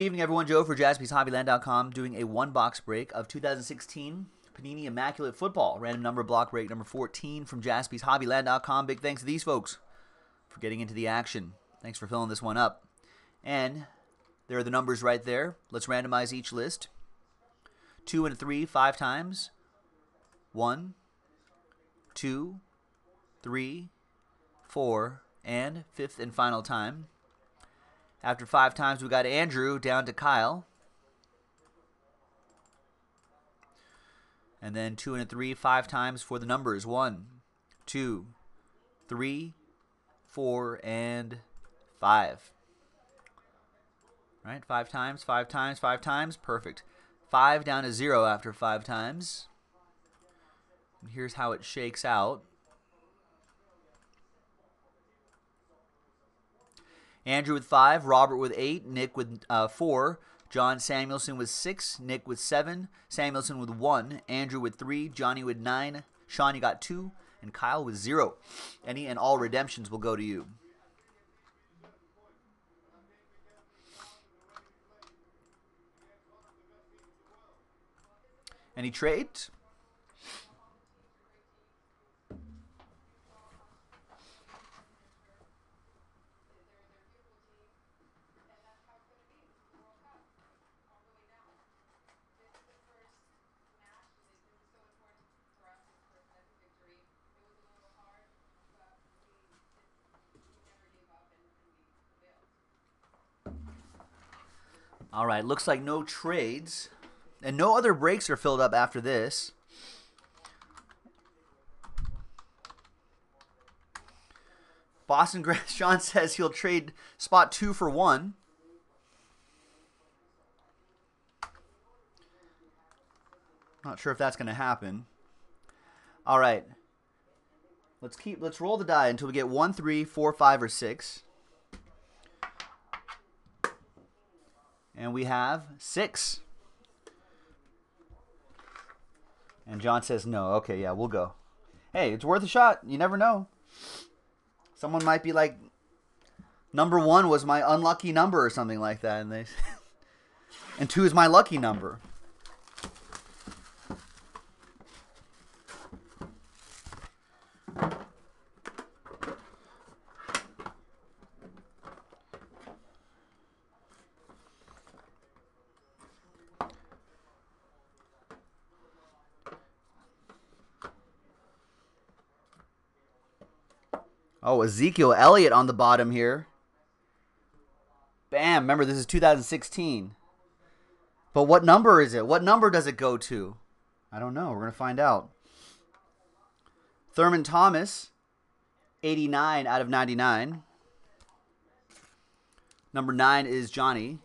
Good evening, everyone. Joe for JaspysHobbyland.com doing a one-box break of 2016 Panini Immaculate Football. Random number block break number 14 from JaspysHobbyland.com. Big thanks to these folks for getting into the action. Thanks for filling this one up. And there are the numbers right there. Let's randomize each list. 2 and 3 5 times. 1, 2, 3, 4, and fifth and final time. After 5 times, we got Andrew down to Kyle. And then 2 and 3, 5 times for the numbers. 1, 2, 3, 4, and 5. All right, 5 times, 5 times, 5 times. Perfect. 5 down to 0 after 5 times. And here's how it shakes out. Andrew with 5, Robert with 8, Nick with 4, John Samuelson with 6, Nick with 7, Samuelson with 1, Andrew with 3, Johnny with 9, Shawnee got 2, and Kyle with 0. Any and all redemptions will go to you. Any trades? All right, looks like no trades. And no other breaks are filled up after this. Boston Grass, Sean says he'll trade spot 2 for 1. Not sure if that's going to happen. All right. Let's roll the die until we get 1, 3, 4, 5, or 6. And we have 6. And John says no. Okay, yeah, we'll go. Hey, it's worth a shot. You never know. Someone might be like, number 1 was my unlucky number or something like that. And they and 2 is my lucky number. Oh, Ezekiel Elliott on the bottom here. Bam. Remember, this is 2016. But what number is it? What number does it go to? I don't know. We're going to find out. Thurman Thomas, 89 out of 99. Number 9 is Johnny.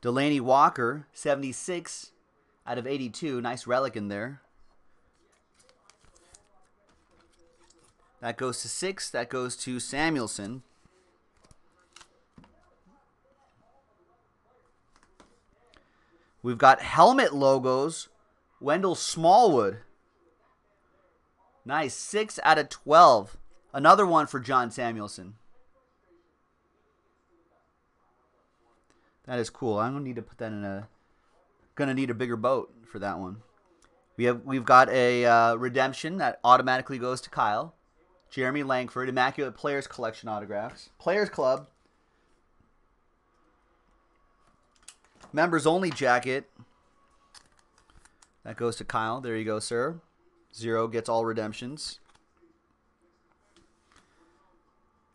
Delaney Walker, 76. Out of 82, nice relic in there. That goes to 6. That goes to Samuelson. We've got helmet logos. Wendell Smallwood. Nice. 6 out of 12. Another one for John Samuelson. That is cool. I'm going to need to put that in a... Gonna need a bigger boat for that one. We've got a redemption that automatically goes to Kyle. Jeremy Langford, Immaculate Players Collection autographs, Players Club, members only jacket. That goes to Kyle. There you go, sir. 0 gets all redemptions.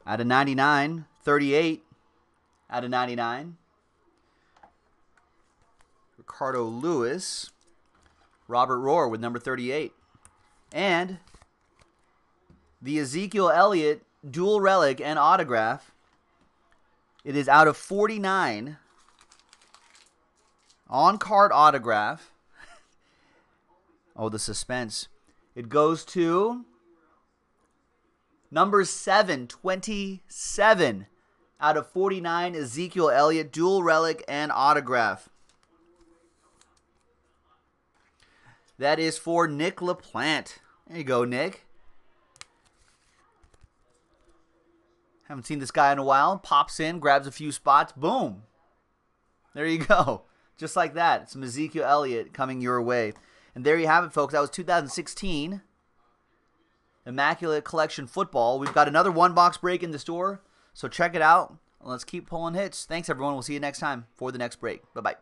Out of 99, 38 out of 99. Ricardo Lewis, Robert Rohr with number 38. And the Ezekiel Elliott dual relic and autograph. It is out of 49 on-card autograph. Oh, the suspense. It goes to number 7, 27 out of 49, Ezekiel Elliott dual relic and autograph. That is for Nick LaPlante. There you go, Nick. Haven't seen this guy in a while. Pops in, grabs a few spots. Boom. There you go. Just like that. Some Ezekiel Elliott coming your way. And there you have it, folks. That was 2016 Immaculate Collection Football. We've got another one-box break in the store, so check it out. Let's keep pulling hits. Thanks, everyone. We'll see you next time for the next break. Bye-bye.